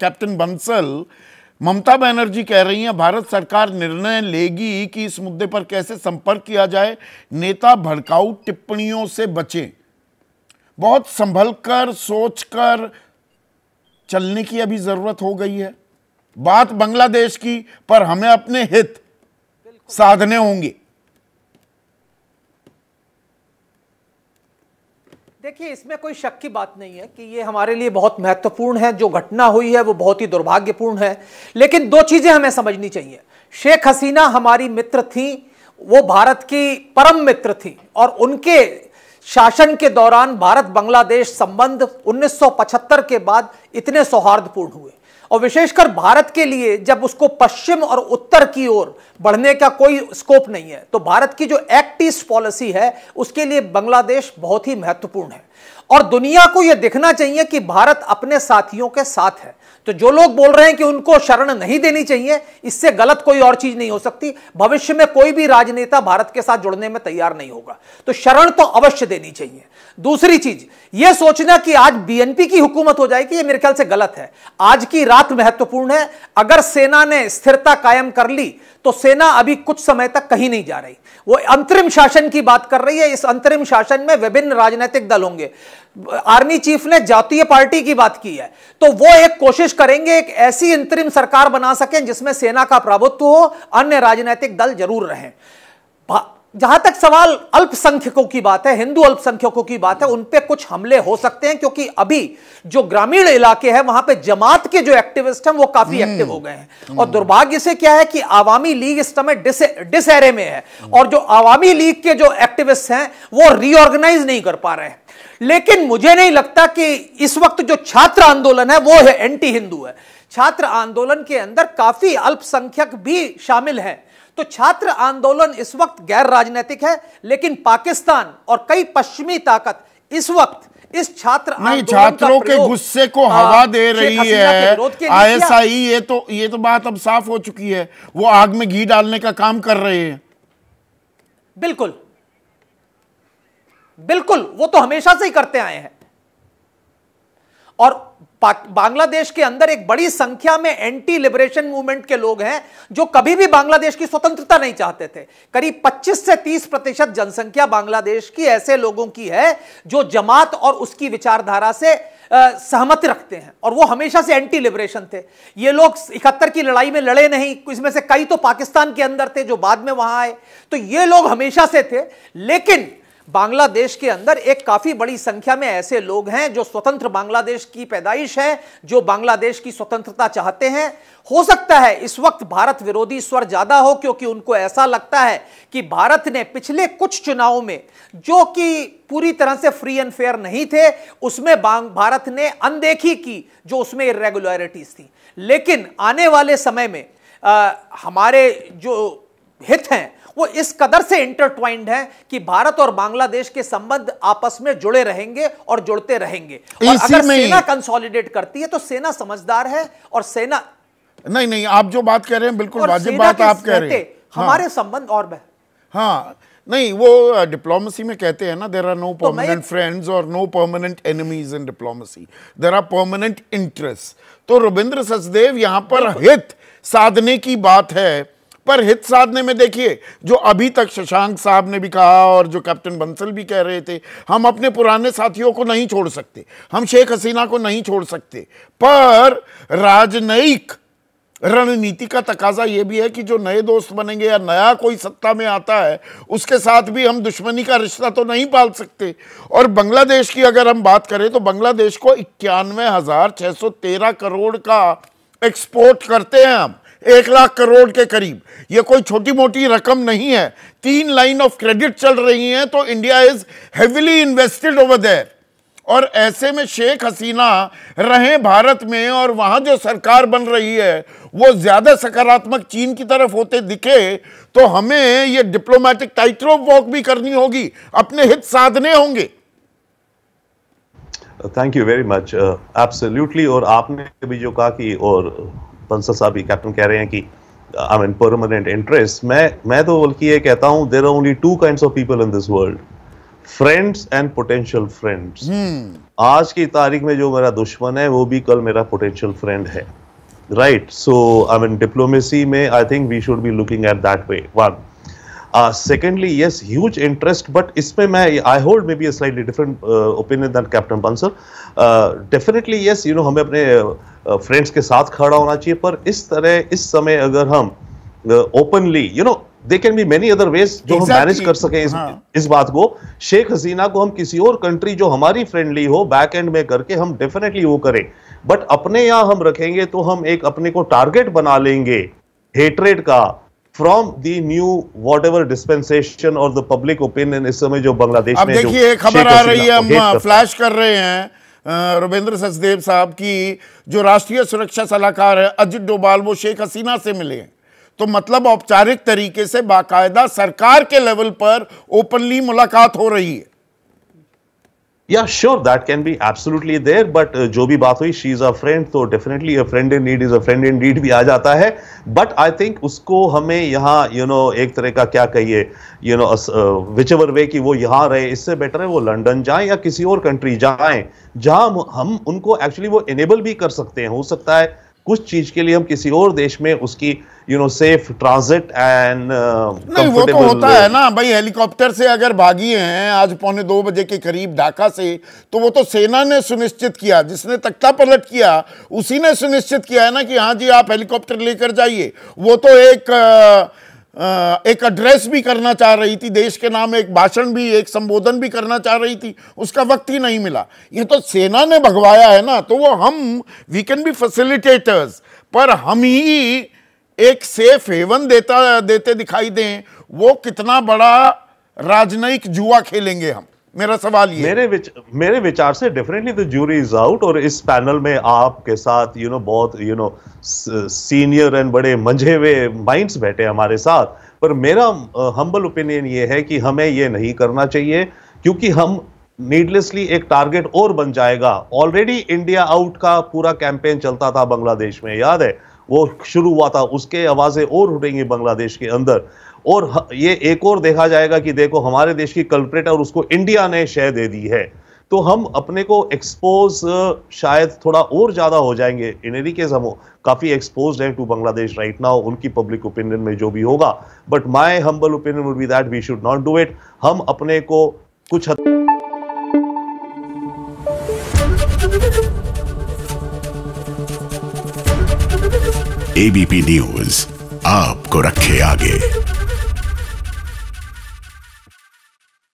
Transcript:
Captain Bansal, Mamata Banerjee कह रही हैं भारत सरकार निर्णय लेगी कि इस मुद्दे पर कैसे संपर्क किया जाए, नेता भड़काऊ टिप्पणियों से बचें। बहुत संभलकर सोचकर चलने की अभी जरूरत हो गई है। बात बांग्लादेश की, पर हमें अपने हित साधने होंगे। देखिए, इसमें कोई शक की बात नहीं है कि ये हमारे लिए बहुत महत्वपूर्ण है। जो घटना हुई है वो बहुत ही दुर्भाग्यपूर्ण है, लेकिन दो चीजें हमें समझनी चाहिए। शेख हसीना हमारी मित्र थी, वो भारत की परम मित्र थी, और उनके शासन के दौरान भारत बांग्लादेश संबंध 1975 के बाद इतने सौहार्दपूर्ण हुए। और विशेषकर भारत के लिए जब उसको पश्चिम और उत्तर की ओर बढ़ने का कोई स्कोप नहीं है, तो भारत की जो एक्ट ईस्ट पॉलिसी है उसके लिए बांग्लादेश बहुत ही महत्वपूर्ण है। और दुनिया को यह दिखना चाहिए कि भारत अपने साथियों के साथ है। तो जो लोग बोल रहे हैं कि उनको शरण नहीं देनी चाहिए, इससे गलत कोई और चीज नहीं हो सकती। भविष्य में कोई भी राजनेता भारत के साथ जुड़ने में तैयार नहीं होगा, तो शरण तो अवश्य देनी चाहिए। दूसरी चीज, यह सोचना कि आज बीएनपी की हुकूमत हो जाएगी, यह मेरे ख्याल से गलत है। आज की रात महत्वपूर्ण है। अगर सेना ने स्थिरता कायम कर ली तो सेना अभी कुछ समय तक कहीं नहीं जा रही। वो अंतरिम शासन की बात कर रही है। इस अंतरिम शासन में विभिन्न राजनीतिक दल होंगे। आर्मी चीफ ने जातीय पार्टी की बात की है, तो वो एक कोशिश करेंगे एक ऐसी अंतरिम सरकार बना सकें जिसमें सेना का प्रभुत्व हो, अन्य राजनीतिक दल जरूर रहें। जहां तक सवाल अल्पसंख्यकों की बात है, हिंदू अल्पसंख्यकों की बात है, उन पे कुछ हमले हो सकते हैं, क्योंकि अभी जो ग्रामीण इलाके हैं वहां पे जमात के जो एक्टिविस्ट हैं वो काफी एक्टिव हो गए हैं। और दुर्भाग्य से क्या है कि आवामी लीग इस समय डिसएरे में है, और जो आवामी लीग के जो एक्टिविस्ट हैं वो रीऑर्गेनाइज नहीं कर पा रहे हैं। लेकिन मुझे नहीं लगता कि इस वक्त जो छात्र आंदोलन है वो है एंटी हिंदू है। छात्र आंदोलन के अंदर काफी अल्पसंख्यक भी शामिल हैं। तो छात्र आंदोलन इस वक्त गैर राजनीतिक है, लेकिन पाकिस्तान और कई पश्चिमी ताकत इस वक्त इस छात्र आंदोलन छात्रों के गुस्से को हवा दे रही है। आईएसआई ये तो बात अब साफ हो चुकी है, वो आग में घी डालने का काम कर रहे हैं। बिल्कुल बिल्कुल, वो तो हमेशा से ही करते आए हैं। और बांग्लादेश के अंदर एक बड़ी संख्या में एंटी लिबरेशन मूवमेंट के लोग हैं जो कभी भी बांग्लादेश की स्वतंत्रता नहीं चाहते थे। करीब 25 से 30% जनसंख्या बांग्लादेश की ऐसे लोगों की है जो जमात और उसकी विचारधारा से सहमति रखते हैं, और वो हमेशा से एंटी लिबरेशन थे। ये लोग 71 की लड़ाई में लड़े नहीं, इसमें से कई तो पाकिस्तान के अंदर थे जो बाद में वहां आए। तो ये लोग हमेशा से थे, लेकिन बांग्लादेश के अंदर एक काफी बड़ी संख्या में ऐसे लोग हैं जो स्वतंत्र बांग्लादेश की पैदाइश है, जो बांग्लादेश की स्वतंत्रता चाहते हैं। हो सकता है इस वक्त भारत विरोधी स्वर ज्यादा हो, क्योंकि उनको ऐसा लगता है कि भारत ने पिछले कुछ चुनावों में, जो कि पूरी तरह से फ्री एंड फेयर नहीं थे, उसमें भारत ने अनदेखी की जो उसमें इरेगुलरिटीज थी। लेकिन आने वाले समय में हमारे जो हित हैं वो इस कदर से इंटरट्वाइंड है कि भारत और बांग्लादेश के संबंध आपस में जुड़े रहेंगे और जुड़ते रहेंगे। और अगर सेना कंसोलिडेट करती है तो सेना समझदार है, और सेना नहीं, आप जो बात कह रहे हैं बिल्कुल वाजिब बात आप कह रहे हैं। हमारे संबंध और नहीं, वो डिप्लोमेसी में कहते हैं ना, there are no permanent friends और no permanent enemies in diplomacy, there are permanent interest. तो रविंद्र सचदेव यहां पर हित साधने की बात है, पर हित साधने में देखिए जो अभी तक शशांक साहब ने भी कहा और जो कैप्टन बंसल भी कह रहे थे, हम अपने पुराने साथियों को नहीं छोड़ सकते, हम शेख हसीना को नहीं छोड़ सकते। पर राजनयिक रणनीति का तकाजा यह भी है कि जो नए दोस्त बनेंगे या नया कोई सत्ता में आता है उसके साथ भी हम दुश्मनी का रिश्ता तो नहीं पाल सकते। और बांग्लादेश की अगर हम बात करें तो बांग्लादेश को 91,613 करोड़ का एक्सपोर्ट करते हैं हम, 1 लाख करोड़ के करीब। ये कोई छोटी मोटी रकम नहीं है। 3 लाइन ऑफ क्रेडिट चल रही हैं, तो India is heavily invested over there. और ऐसे में शेख हसीना रहें भारत में और वहां जो सरकार बन रही है वो ज्यादा सकारात्मक चीन की तरफ होते दिखे, तो हमें ये डिप्लोमेटिक टाइट रोप वॉक भी करनी होगी, अपने हित साधने होंगे। Thank you very much, absolutely. और आपने भी जो कहा कि, और बंसल साहब भी कैप्टन कह रहे हैं कि आई मीन परमानेंट इंटरेस्ट, मैं तो बल्कि ये कहता हूँ there are only 2 kinds of people in this world, friends and potential friends. आज की तारीख में जो मेरा दुश्मन है वो भी कल मेरा पोटेंशियल फ्रेंड है, right. So I mean diplomacy में I think we should be looking at that way, one. Secondly, yes, huge interest, but इसमें मैं I hold maybe a slightly different opinion than Captain Bansal. Definitely yes, you know हमें अपने friends के साथ खड़ा होना चाहिए, पर इस तरह इस समय अगर हम openly, you know, there can be many other ways जो exactly. हम manage कर सकें इस बात को। शेख हसीना को हम किसी और कंट्री जो हमारी फ्रेंडली हो बैक एंड में करके हम डेफिनेटली वो करें, बट अपने यहाँ हम रखेंगे तो हम एक अपने को टारगेट बना लेंगे हेट्रेड का from the new whatever dispensation और द पब्लिक ओपिनियन। इस समय जो बांग्लादेश में देखिए खबर आ रही है, हम फ्लैश कर रहे हैं रविंद्र सचदेव साहब की, जो राष्ट्रीय सुरक्षा सलाहकार है अजित डोभाल, वो शेख हसीना से मिले। तो मतलब औपचारिक तरीके से बाकायदा सरकार के लेवल पर ओपनली मुलाकात हो रही है। Yeah sure that can be absolutely there, but जो भी बात हुई, शी इज अ फ्रेंड, तो definitely a friend in need is a friend in deed भी आ जाता है। बट आई थिंक उसको हमें यहाँ यू नो एक तरह का क्या कहिए you know whichever way कि वो यहाँ रहे, इससे बेटर है वो लंदन जाएं या किसी और कंट्री जाएं जहाँ हम उनको एक्चुअली वो इनेबल भी कर सकते हैं। हो सकता है कुछ चीज के लिए हम किसी और देश में उसकी you know safe transit and वो तो होता है ना भाई। हेलीकॉप्टर से अगर भागी हैं आज 1:45 के करीब ढाका से, तो वो तो सेना ने सुनिश्चित किया, जिसने तख्ता पलट किया उसी ने सुनिश्चित किया है ना कि हाँ जी आप हेलीकॉप्टर लेकर जाइए। वो तो एक एड्रेस भी करना चाह रही थी देश के नाम, एक भाषण भी, एक संबोधन भी करना चाह रही थी, उसका वक्त ही नहीं मिला। ये तो सेना ने भगवाया है ना। तो वो हम वी कैन बी फैसिलिटेटर्स, पर हम ही एक सेफ हेवन देते दिखाई दें, वो कितना बड़ा राजनयिक जुआ खेलेंगे हम, मेरा सवाल ये। मेरे विचार से definitely the jury is out. और इस पैनल में आपके साथ यू नो बहुत यू नो सीनियर एंड बड़े मंझे हुए माइंड्स बैठे हमारे साथ, पर मेरा हम्बल ओपिनियन ये है कि हमें ये नहीं करना चाहिए, क्योंकि हम नीडलेसली एक टारगेट और बन जाएगा। ऑलरेडी इंडिया आउट का पूरा कैंपेन चलता था बांग्लादेश में, याद है वो शुरू हुआ था, उसके आवाज़ें और उठेंगी बांग्लादेश के अंदर। और ये एक और देखा जाएगा कि देखो हमारे देश की कल्प्रेट है और उसको इंडिया ने शह दे दी है, तो हम अपने को एक्सपोज शायद थोड़ा और ज़्यादा हो जाएंगे। इन एनी केस हम काफ़ी एक्सपोज हैं टू बांग्लादेश राइट नाउ, उनकी पब्लिक ओपिनियन में जो भी होगा। But my humble opinion would be that we should not do it. हम अपने को कुछ एबीपी न्यूज आपको रखे आगे।